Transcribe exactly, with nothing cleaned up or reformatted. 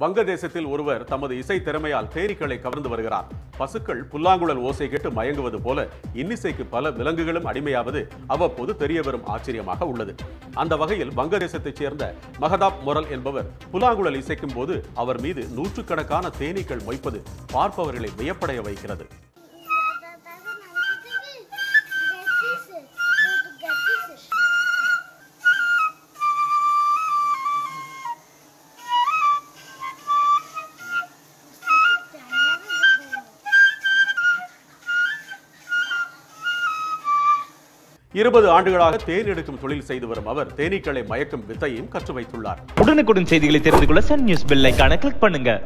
வங்கதேசத்தில் ஒருவர் தமது இசை திறமையால் தேனீக்களை கவர்ந்து வருகிறார். பசுக்கள் புல்லாங்குழல் ஓசை கேட்டு மயங்குவது போல இன்னிசைக்கு பல விலங்குகளும் அடிமையாவது அவ்வப்போது தெரிய வரும் ஆச்சரியமாக உள்ளது. அந்த வகையில் வங்கதேசத்தைச் சேர்ந்த மகதாப் மொரல் என்பவர் புல்லாங்குழல் இசைக்கும் போது அவர் மீது நூற்றுக்கணக்கான தேனீக்கள் மொய்ப்பது பார்ப்பவர்களை வியப்படைய வைக்கிறது. இருபது ஆண்டுகளாக தேன் எடுக்கும் தொழில் செய்து வரும் அவர் தேனீக்களை மயக்கும் வித்தையும் கற்று வைத்துள்ளார். உடனுக்குடன் செய்திகளை தெரிந்து கொள்ள சன் நியூஸ் பெல் ஐகானை கிளிக் பண்ணுங்க.